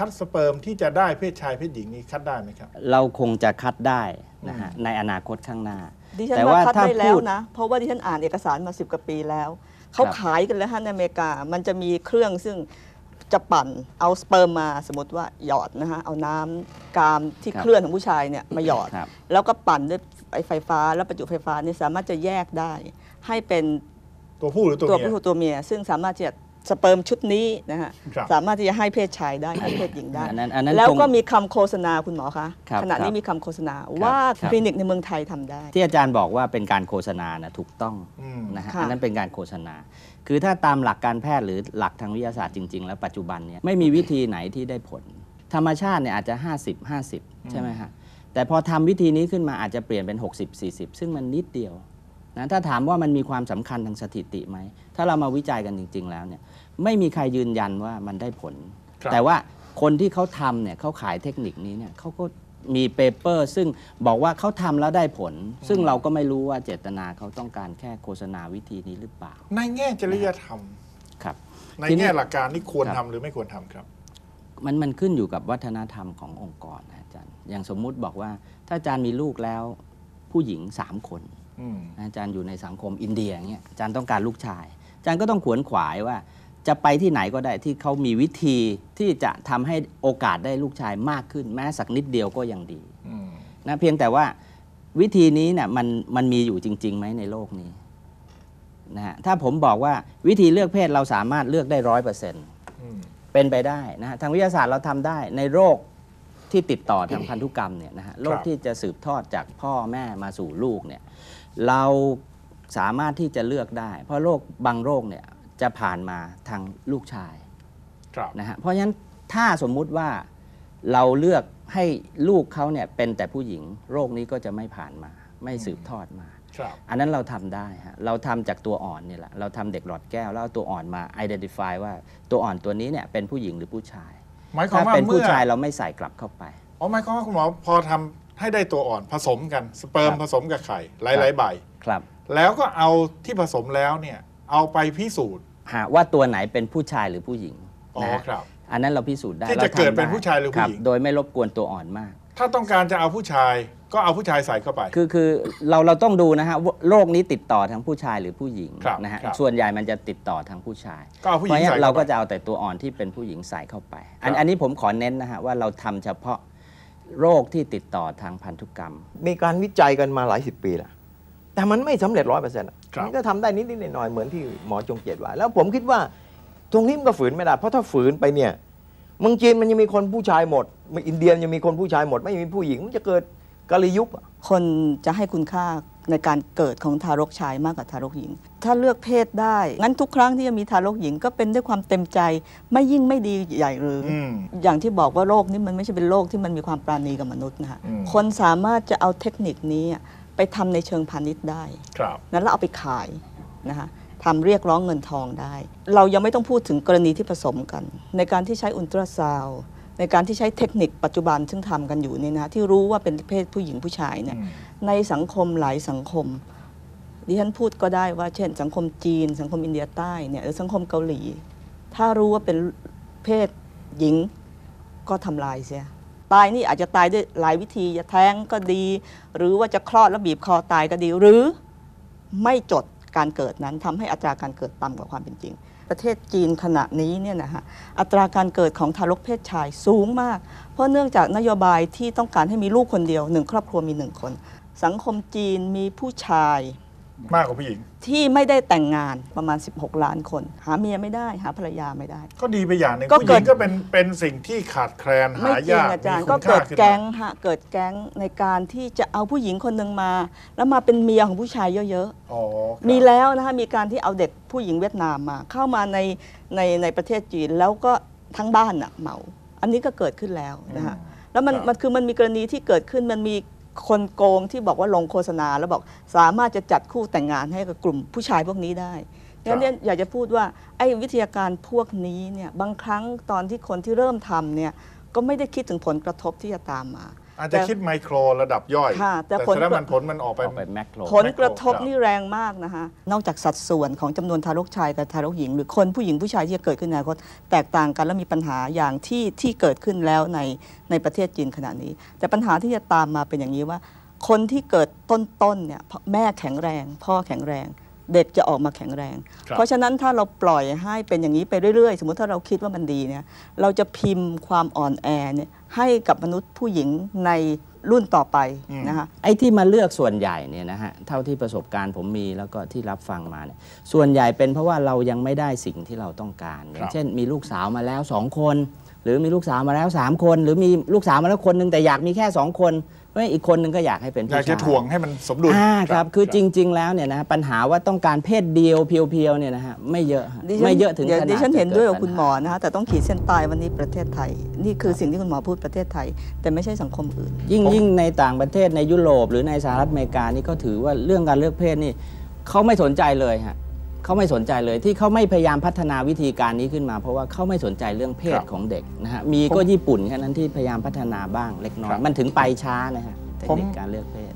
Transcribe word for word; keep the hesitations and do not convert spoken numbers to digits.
คัดสเปิร์มที่จะได้เพศชายเพศหญิงนี้คัดได้ไหมครับเราคงจะคัดได้นะฮะในอนาคตข้างหน้าแต่ว่าคัดได้แล้วนะเพราะว่าที่ฉันอ่านเอกสารมาสิบกว่าปีแล้วเขาขายกันแล้วฮะในอเมริกามันจะมีเครื่องซึ่งจะปั่นเอาสเปิร์มมาสมมติว่าหยอดนะฮะเอาน้ำกามที่เคลื่อนของผู้ชายเนี่ยมาหยอดแล้วก็ปั่นด้วยไฟฟ้าแล้วประจุไฟฟ้านี่สามารถจะแยกได้ให้เป็นตัวผู้หรือตัวเมียตัวผู้ตัวเมียซึ่งสามารถจะสเปิร์มชุดนี้นะฮะสามารถที่จะให้เพศชายได้ให้เพศหญิงได้แล้วก็มีคำโฆษณาคุณหมอคะขณะนี้มีคำโฆษณาว่าคลินิกในเมืองไทยทำได้ที่อาจารย์บอกว่าเป็นการโฆษณานะถูกต้องนะฮะอันนั้นเป็นการโฆษณาคือถ้าตามหลักการแพทย์หรือหลักทางวิทยาศาสตร์จริงๆแล้วปัจจุบันเนี่ยไม่มีวิธีไหนที่ได้ผลธรรมชาติเนี่ยอาจจะห้าสิบ ห้าสิบใช่ไหมฮะแต่พอทำวิธีนี้ขึ้นมาอาจจะเปลี่ยนเป็นหกสิบ สี่สิบซึ่งมันนิดเดียวนะถ้าถามว่ามันมีความสำคัญทางสถิติไหมถ้าเรามาวิจัยกันจริงๆแล้วเนี่ยไม่มีใครยืนยันว่ามันได้ผลแต่ว่าคนที่เขาทำเนี่ยเขาขายเทคนิคนี้เนี่ยเขาก็มีเปเปอร์ซึ่งบอกว่าเขาทำแล้วได้ผลซึ่งเราก็ไม่รู้ว่าเจตนาเขาต้องการแค่โฆษณาวิธีนี้หรือเปล่าในแง่จริยธรรมครับในแง่หลักการนี่ควรทำหรือไม่ควรทำครับมันมันขึ้นอยู่กับวัฒนธรรมขององค์กรอาจารย์อย่างสมมุติบอกว่าถ้าอาจารย์มีลูกแล้วผู้หญิงสามคนอาจารย์อยู่ในสังคมอินเดียอย่างเงี้ยอาจารย์ต้องการลูกชายอาจารย์ก็ต้องขวนขวายว่าจะไปที่ไหนก็ได้ที่เขามีวิธีที่จะทำให้โอกาสได้ลูกชายมากขึ้นแม้สักนิดเดียวก็ยังดีนะเพียงแต่ว่าวิธีนี้เนี่ยมันมันมีอยู่จริงๆไหมในโลกนี้นะฮะถ้าผมบอกว่าวิธีเลือกเพศเราสามารถเลือกได้ร้อยเปอร์เซ็นต์เป็นไปได้นะฮะทางวิทยาศาสตร์เราทำได้ในโรคที่ติดต่อทางพันธุกรรมเนี่ยนะฮะโรคที่จะสืบทอดจากพ่อแม่มาสู่ลูกเนี่ยเราสามารถที่จะเลือกได้เพราะโรคบางโรคเนี่ยจะผ่านมาทางลูกชายนะฮะเพราะฉะนั้นถ้าสมมุติว่าเราเลือกให้ลูกเขาเนี่ยเป็นแต่ผู้หญิงโรคนี้ก็จะไม่ผ่านมาไม่สืบทอดมาอันนั้นเราทำได้ฮะเราทำจากตัวอ่อนเนี่ยแหละเราทำเด็กหลอดแก้วแล้วตัวอ่อนมา ไอเดนติฟาย ว่าตัวอ่อนตัวนี้เนี่ยเป็นผู้หญิงหรือผู้ชายถ้าเป็นผู้ชายเราไม่ใส่กลับเข้าไปอ๋อหมายความว่าคุณหมอพอทำให้ได้ตัวอ่อนผสมกันสเปิร์มผสมกับไข่หลายๆใบครับแล้วก็เอาที่ผสมแล้วเนี่ยเอาไปพิสูจน์หาว่าตัวไหนเป็นผู้ชายหรือผู้หญิงอ๋อครับอันนั้นเราพิสูจน์ได้ที่จะเกิดเป็นผู้ชายหรือผู้หญิงโดยไม่รบกวนตัวอ่อนมากถ้าต้องการจะเอาผู้ชายก็เอาผู้ชายใส่เข้าไปคือคือเราเราต้องดูนะฮะโรคนี้ติดต่อทั้งผู้ชายหรือผู้หญิงนะฮะส่วนใหญ่มันจะติดต่อทั้งผู้ชายเพราะงั้นเราก็จะเอาแต่ตัวอ่อนที่เป็นผู้หญิงใส่เข้าไปอันอันนี้ผมขอเน้นนะฮะว่าเราทำเฉพาะโรคที่ติดต่อทางพันธุกรรมมีการวิจัยกันมาหลายสิบปีแล้วแต่มันไม่สำเร็จร้อยเปอร์เซ็นต์มันก็ทำได้นิดๆหน่อยๆเหมือนที่หมอจงเกียรติว่าแล้วผมคิดว่าตรงนี้มันก็ฝืนไม่ได้เพราะถ้าฝืนไปเนี่ยเมืองจีนมันยังมีคนผู้ชายหมดอินเดียยังมีคนผู้ชายหมดไม่มีผู้หญิงมันจะเกิดกาลยุคคนจะให้คุณค่าในการเกิดของทารกชายมากกว่าทารกหญิงถ้าเลือกเพศได้งั้นทุกครั้งที่จะมีทารกหญิงก็เป็นด้วยความเต็มใจไม่ยิ่งไม่ดีใหญ่หรือ อ, อย่างที่บอกว่าโรคนี้มันไม่ใช่เป็นโรคที่มันมีความปราณีกับมนุษย์นะคะคนสามารถจะเอาเทคนิคนี้ไปทำในเชิงพาณิชย์ได้นั้นแล้วเอาไปขายนะคะทำเรียกร้องเงินทองได้เรายังไม่ต้องพูดถึงกรณีที่ผสมกันในการที่ใช้อุลตราซาวด์ในการที่ใช้เทคนิคปัจจุบันซึ่งทำกันอยู่นี่นะที่รู้ว่าเป็นเพศผู้หญิงผู้ชายเนี่ยในสังคมหลายสังคมดิฉันพูดก็ได้ว่าเช่นสังคมจีนสังคมอินเดียใต้เนี่ยหรือสังคมเกาหลีถ้ารู้ว่าเป็นเพศหญิงก็ทำลายเสียตายนี่อาจจะตายด้วยหลายวิธีจะแท้งก็ดีหรือว่าจะคลอดแล้วบีบคอตายก็ดีหรือไม่จดการเกิดนั้นทำให้อัตราการเกิดต่ำกว่าความเป็นจริงประเทศจีนขณะนี้เนี่ยนะฮะอัตราการเกิดของทารกเพศชายสูงมากเพราะเนื่องจากนโยบายที่ต้องการให้มีลูกคนเดียวหนึ่งครอบครัวมีหนึ่งคนสังคมจีนมีผู้ชายมากกว่าผู้หญิงที่ไม่ได้แต่งงานประมาณสิบหกล้านคนหาเมียไม่ได้หาภรรยาไม่ได้ก็ดีไปอย่างหนึ่งผู้หญิงก็เป็นเป็นสิ่งที่ขาดแคลนหายากอาจารย์ก็เกิดแก๊งฮะเกิดแก๊งในการที่จะเอาผู้หญิงคนหนึ่งมาแล้วมาเป็นเมียของผู้ชายเยอะๆมีแล้วนะคะมีการที่เอาเด็กผู้หญิงเวียดนามมาเข้ามาในในในประเทศจีนแล้วก็ทั้งบ้านอะเหมาอันนี้ก็เกิดขึ้นแล้วนะฮะแล้วมันมันคือมันมีกรณีที่เกิดขึ้นมันมีคนโกงที่บอกว่าลงโฆษณาแล้วบอกสามารถจะจัดคู่แต่งงานให้กับกลุ่มผู้ชายพวกนี้ได้ดังนั้นอยากจะพูดว่าไอ้วิทยาการพวกนี้เนี่ยบางครั้งตอนที่คนที่เริ่มทำเนี่ยก็ไม่ได้คิดถึงผลกระทบที่จะตามมา อาจจะคิดไมโครระดับย่อยแต่ผลมันผลมันออกไปแมคโครผลกระทบนี่แรงมากนะคะนอกจากสัดส่วนของจำนวนทารกชายกับทารกหญิงหรือคนผู้หญิงผู้ชายที่จะเกิดขึ้นในอนาคตแตกต่างกันและมีปัญหาอย่างที่ที่เกิดขึ้นแล้วในในประเทศจีนขณะนี้แต่ปัญหาที่จะตามมาเป็นอย่างนี้ว่าคนที่เกิดต้นๆเนี่ยแม่แข็งแรงพ่อแข็งแรงเด็กจะออกมาแข็งแรงเพราะฉะนั้นถ้าเราปล่อยให้เป็นอย่างนี้ไปเรื่อยๆสมมติถ้าเราคิดว่ามันดีเนี่ยเราจะพิมพ์ความอ่อนแอเนี่ยให้กับมนุษย์ผู้หญิงในรุ่นต่อไปนะคะไอ้ที่มาเลือกส่วนใหญ่เนี่ยนะฮะเท่าที่ประสบการณ์ผมมีแล้วก็ที่รับฟังมาเนี่ยส่วนใหญ่เป็นเพราะว่าเรายังไม่ได้สิ่งที่เราต้องการอย่างเช่นมีลูกสาวมาแล้วสองคนหรือมีลูกสาวมาแล้วสามคนหรือมีลูกสาวมาแล้วคนนึงแต่อยากมีแค่สองคนเพราะอีกคนนึงก็อยากให้เป็นผู้ชายอยากจะถ่วงให้มันสมดุลครับคือจริงๆแล้วเนี่ยนะปัญหาว่าต้องการเพศเดียวเพียวๆเนี่ยนะฮะไม่เยอะไม่เยอะถึงขนาดดิฉันเห็นด้วยกับคุณหมอนะคะแต่ต้องขีดเส้นใต้วันนี้ประเทศไทยนี่คือสิ่งที่คุณหมอพูดประเทศไทยแต่ไม่ใช่สังคมอื่นยิ่งๆในต่างประเทศในยุโรปหรือในสหรัฐอเมริกานี่ก็ถือว่าเรื่องการเลือกเพศนี่เขาไม่สนใจเลยฮะเขาไม่สนใจเลยที่เขาไม่พยายามพัฒนาวิธีการนี้ขึ้นมาเพราะว่าเขาไม่สนใจเรื่องเพศของเด็กนะฮะมีก็ญี่ปุ่นแค่นั้นที่พยายามพัฒนาบ้างเล็กน้อยมันถึงไปช้านะฮะเทคนิคการเลือกเพศ